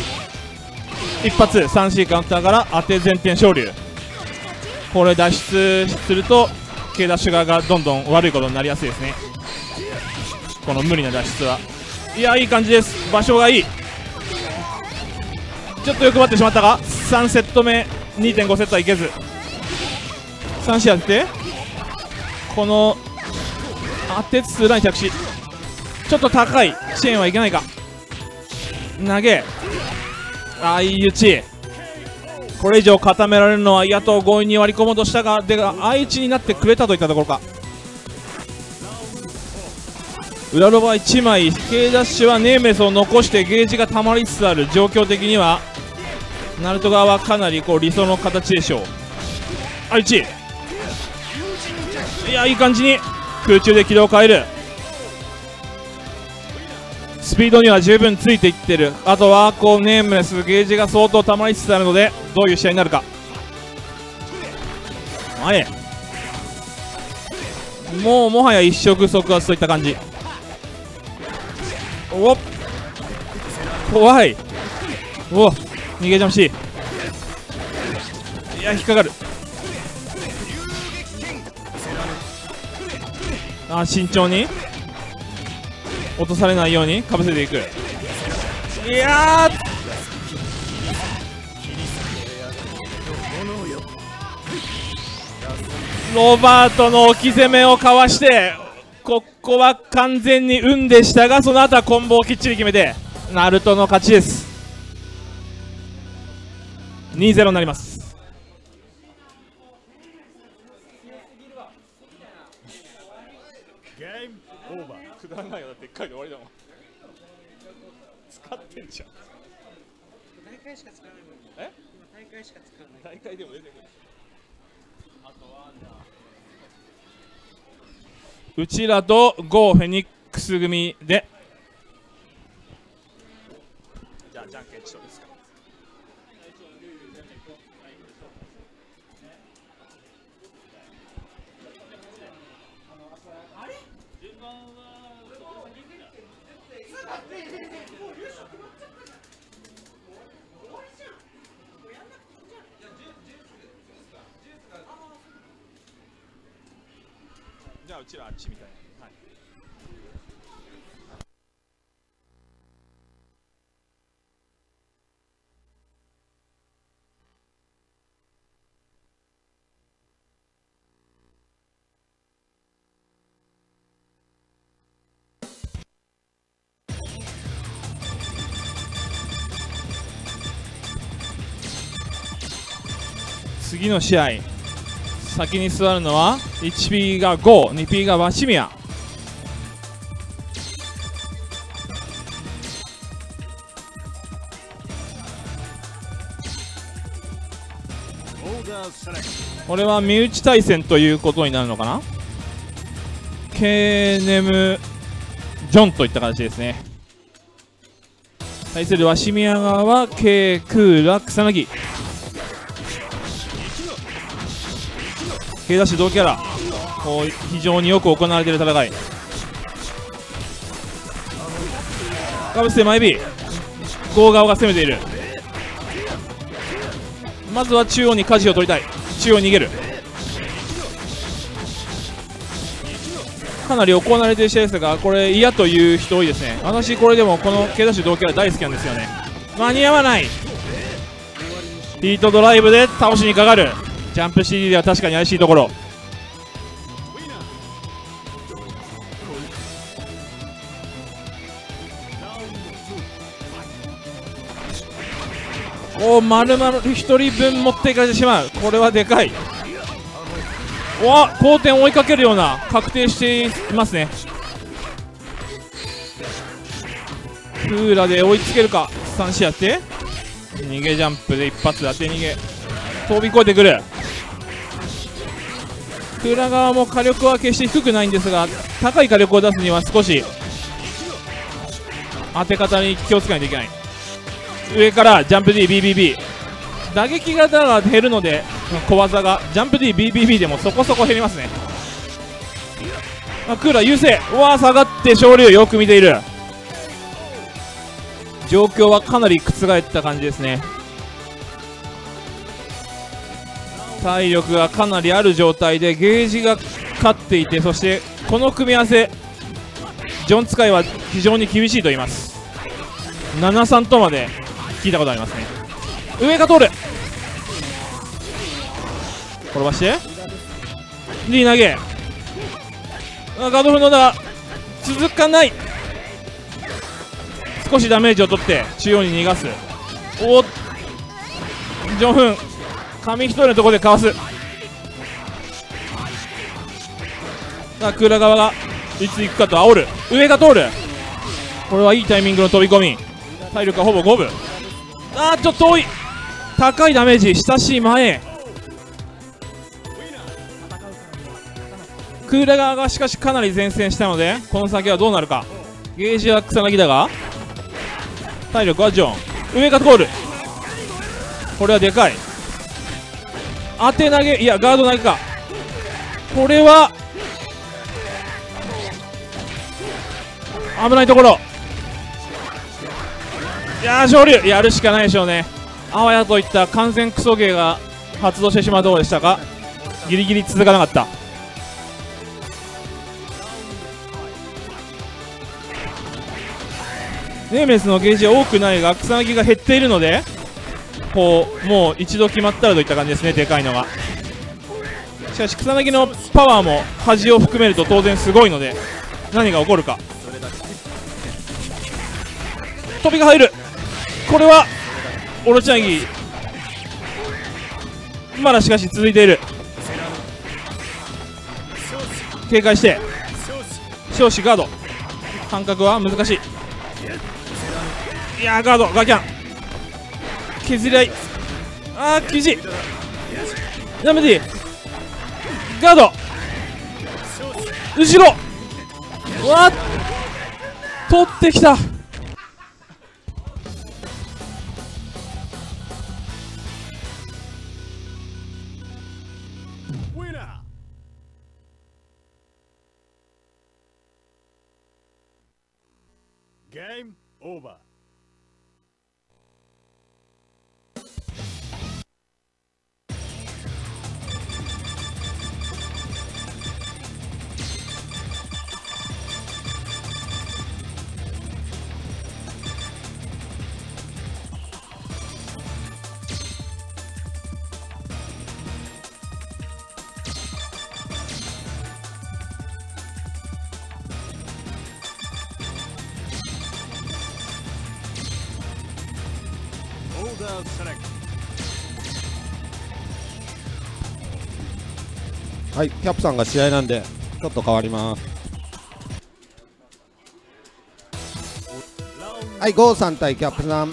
一発 3C カウンターから当て前転昇竜、これ脱出すると K ダッシュ側がどんどん悪いことになりやすいですね。この無理な脱出は、いやいい感じです。場所がいい。ちょっと欲張ってしまったが3セット目 2.5 セットはいけず、3試合当ててこの当てつつ裏に着地、ちょっと高い支援はいけないか、投げ、ああいい打ち、これ以上固められるのは野党強引に割り込もうとしたが、でが相打ちになってくれたといったところか。裏ロバ1枚、Kダッシュはネーメスを残してゲージがたまりつつある状況的には、ナルト側はかなりこう理想の形でしょう。あいち、いやいい感じに空中で軌道を変える、スピードには十分ついていってる。あとはこうネームレスゲージが相当たまりつつあるので、どういう試合になるか。前もうもはや一触即発といった感じ。おっ怖い、お逃げジャムシー、いや引っかかる、あ慎重に落とされないようにかぶせていく、いやロバートの置き攻めをかわして、ここは完全に運でしたが、その後はコンボをきっちり決めてナルトの勝ちです。 2-0 になります。だって1回で終わりだもん。使ってんじゃん。大会しか使わないもん。え？大会しか使わない。大会でも出てくる。あとはうちらとゴーフェニックス組で。じゃあじゃんけんしようですか。じゃあうちらあっちみたいな、はい、次の試合先に座るのは 1P がゴー、2P がワシミヤ。これは身内対戦ということになるのかな。 K ネムジョンといった形ですね。対するワシミヤ側は K クーラ草薙、Kダッシュ同キャラ、非常によく行われている戦い。かぶせて前 B、ゴー側が攻めている。まずは中央に舵を取りたい。中央に逃げる。かなり行われている試合ですが、これ嫌という人多いですね。私これでもこの Kダッシュ同キャラ大好きなんですよね。間に合わない。ヒートドライブで倒しにかかる。ジャンプ CD では確かに怪しいところ。おお丸々1人分持っていかれてしまう。これはでかい。おっ後転を追いかけるような確定していますね。クーラで追いつけるか。3試合当て逃げジャンプで一発当て逃げ飛び越えてくる。裏側も火力は決して低くないんですが、高い火力を出すには少し当て方に気をつけないといけない。上からジャンプ DBBB 打撃型が減るので小技がジャンプ DBBB でもそこそこ減りますね。クーラー優勢、うわー下がって昇竜よく見ている。状況はかなり覆った感じですね。体力がかなりある状態でゲージが勝っていて、そしてこの組み合わせジョン使いは非常に厳しいと言います。73とまで聞いたことありますね。上が通る、転ばして D 投げ、ガードフロントが続かない。少しダメージを取って中央に逃がす。おっ、ジョンフン紙一重のところでかわす。さあクーラ側がいつ行くかと煽る、上が通る、これはいいタイミングの飛び込み、体力はほぼ5分。あーちょっと遠い、高いダメージ、親しい前、クーラ側がしかしかなり前線したので、この先はどうなるか。ゲージは草薙だが体力はジョン、上が通る、これはでかい、当て投げ、いやガード投げか、これは危ないところ。いやー昇竜やるしかないでしょうね。あわやといった完全クソゲーが発動してしまうところでしたが、ギリギリ続かなかった。ネーメスのゲージは多くないが草薙が減っているので、こうもう一度決まったらといった感じですね。でかいのがしかし草薙のパワーも端を含めると当然すごいので、何が起こるか。飛びが入る、これはオロチナギ、まだしかし続いている、警戒して少子ガード、感覚は難しい。いやーガードガキャン削り合い、あー厳しい、ダメでガード後ろ、わー取ってきた。ゲームオーバー。はい、キャプさんが試合なんでちょっと変わります。はい、ゴーさん対キャプさん、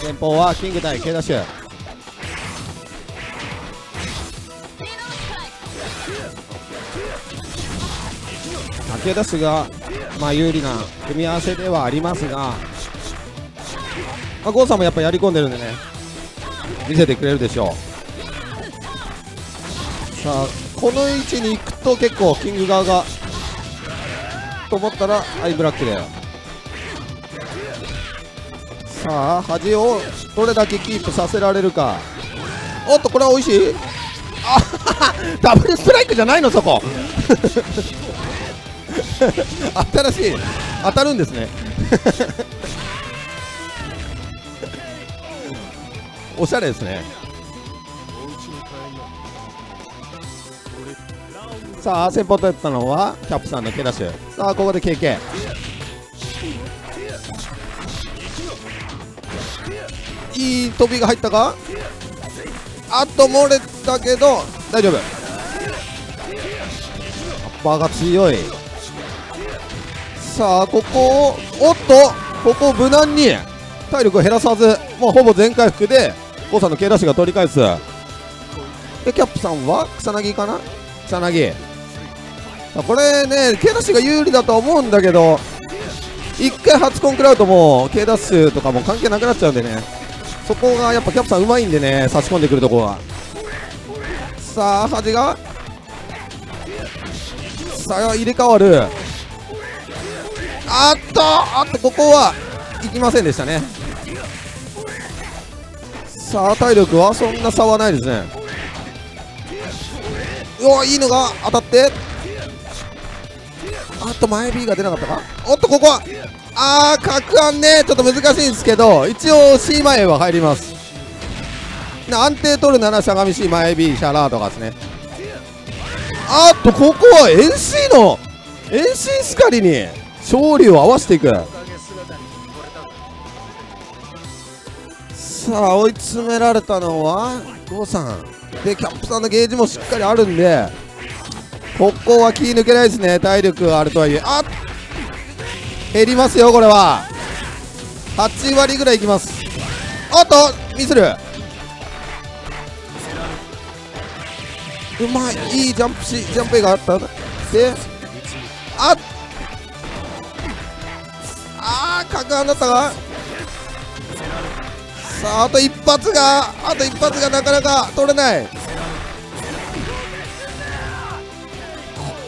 前方はキング対 K ダッシュ。K ダッシュがまあ有利な組み合わせではありますが、ゴーさんもやっぱやり込んでるんでね、見せてくれるでしょう。さあこの位置に行くと結構キング側がと思ったらアイブラックで、さあ端をどれだけキープさせられるか。おっとこれはおいしい、あダブルストライクじゃないのそこ新しい、当たるんですねおしゃれですね。さあ先方取ったのはキャプさんのKダッシュ。さあここで KK、 いい飛びが入ったか、あと漏れたけど大丈夫、アッパーが強い。さあここをおっと、ここを無難に体力を減らさず、もうほぼ全回復でゴーさんのKダッシュが取り返す。でキャプさんは草薙かな、草薙これね、Kダッシュが有利だとは思うんだけど、一回初コン食らうともうKダッシュとかも関係なくなっちゃうんでね、そこがやっぱキャプさんうまいんでね、差し込んでくるところが。さあ端がさあ入れ替わる、あっとあっとここはいきませんでしたね。さあ体力はそんな差はないですね。うわいいのが当たって、あと前 B が出なかったか。おっとここはああ角安ね、ちょっと難しいんですけど一応 C 前は入ります。安定取るならしゃがみ C 前 B シャラーとかですね。あっとここは NC の NC スカリに勝利を合わせていく。さあ追い詰められたのは郷さんで、キャンプさんのゲージもしっかりあるんでここは気抜けないですね。体力があるとはいえ、あっ減りますよこれは。8割ぐらいいきます。おっとミスる、うまい、いいジャンプし、ジャンプ A があったで、あっあー角安だったが、さああと一発がなかなか取れない。こ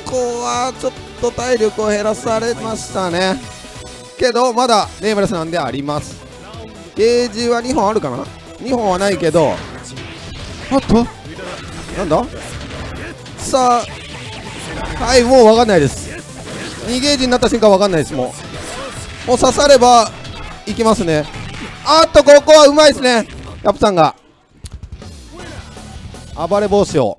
こはちょっと体力を減らされましたねけど、まだネイマレスなんであります。ゲージは2本あるかな、2本はないけど、あっとなんだ、さあはいもう分かんないです。2ゲージになった瞬間分かんないです。もう刺さればいきますね。あっとここはうまいですね、キャプさんが暴れ防止を。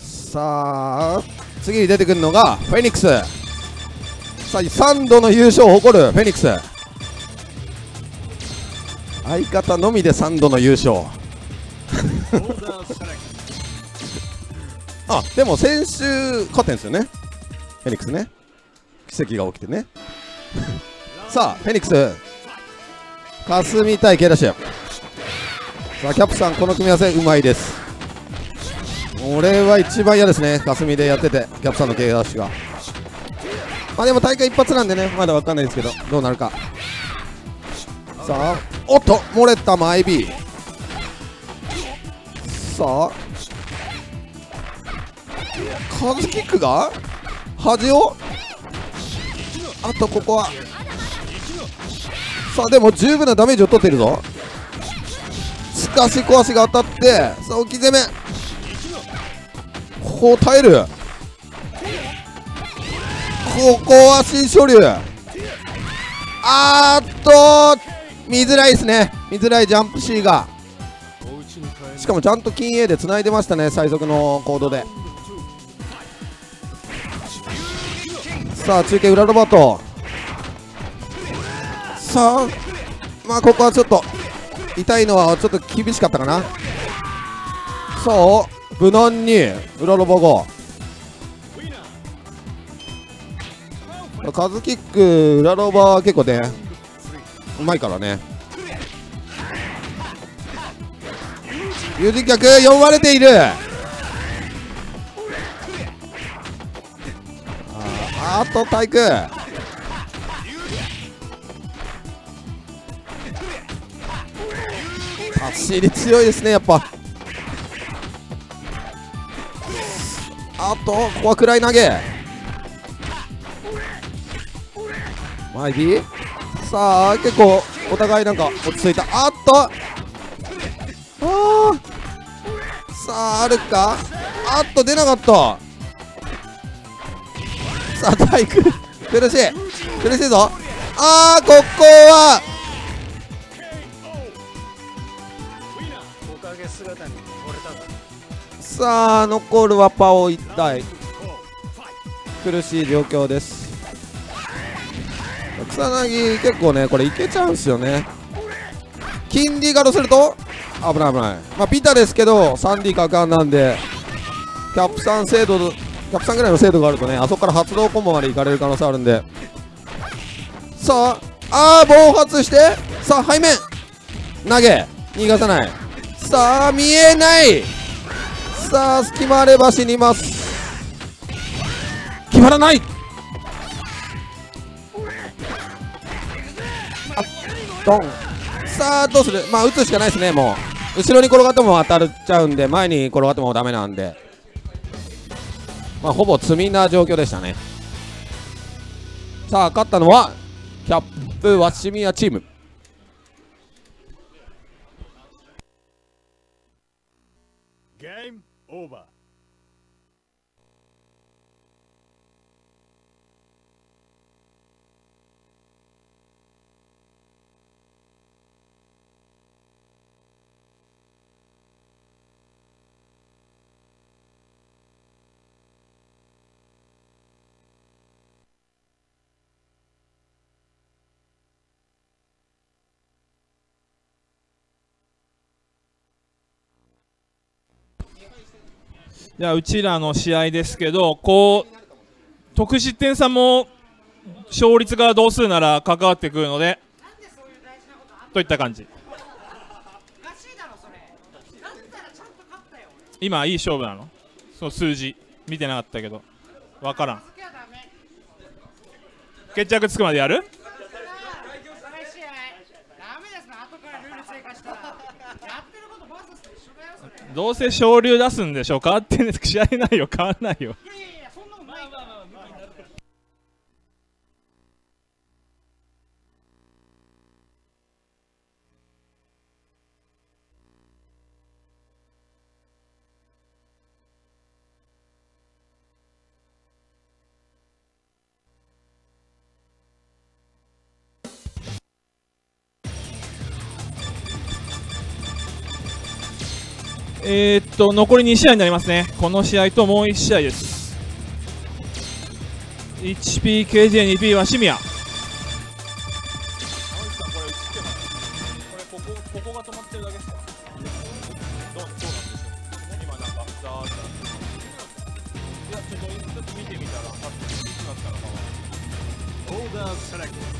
さあ次に出てくるのがフェニックス、さあ3度の優勝を誇るフェニックス、相方のみで3度の優勝あでも先週勝ってんですよねフェニックスね、奇跡が起きてねさあフェニックス霞対Kダッシュ、さあキャプさんこの組み合わせうまいです。俺は一番嫌ですね霞でやっててキャプさんのKダッシュが、まあでも大会一発なんでねまだ分かんないですけどどうなるか。さあおっと漏れた前 B、 さあカズキックが端を、あとここはさあでも十分なダメージを取っているぞ。しかし小足が当たって、さあ置き攻めここを耐える、ここは新昇竜、あーっと見づらいですね、見づらいジャンプ C が、しかもちゃんと金 A でつないでましたね最速の行動で。さあ中継裏ロバート、さあまあここはちょっと痛いのはちょっと厳しかったかな。そう無難に裏ロバゴーカズキック、裏ロバ結構ねうまいからね。友人客呼ばれている、あと体育走り強いですねやっぱ。あとここは暗い投げマイビー、さあ結構お互いなんか落ち着いた。あっとあさああるか、あっと出なかった。さあ体育苦しいぞ。ああここはさあ残るはパオ一体苦しい状況です。草薙結構ねこれいけちゃうんすよね。金 D ガードすると危ない、まあビタですけど 3D 果敢なんで、キャプさんぐらいの精度があるとね、あそこから発動コンボまでいかれる可能性あるんで。さあ暴発して、さあ背面投げ逃がさない、さあ見えない、さあ隙間あれば死にます、決まらない。ドン、さあどうする、まあ打つしかないですね。もう後ろに転がっても当たっちゃうんで、前に転がってもダメなんで、まあほぼ積みな状況でしたね。さあ勝ったのはキャップはシミアチーム。ゲームオーバー。じゃあうちらの試合ですけど、こう得失点差も勝率が同数なら関わってくるのでといった感じ。今いい勝負なの？その数字見てなかったけど分からん。決着つくまでやる？どうせ昇竜出すんでしょう。変わってんですか？試合内容変わんないよ。残り2試合になりますね。この試合ともう1試合です。 1P、KJ、2P はシミア。オーダーセレクト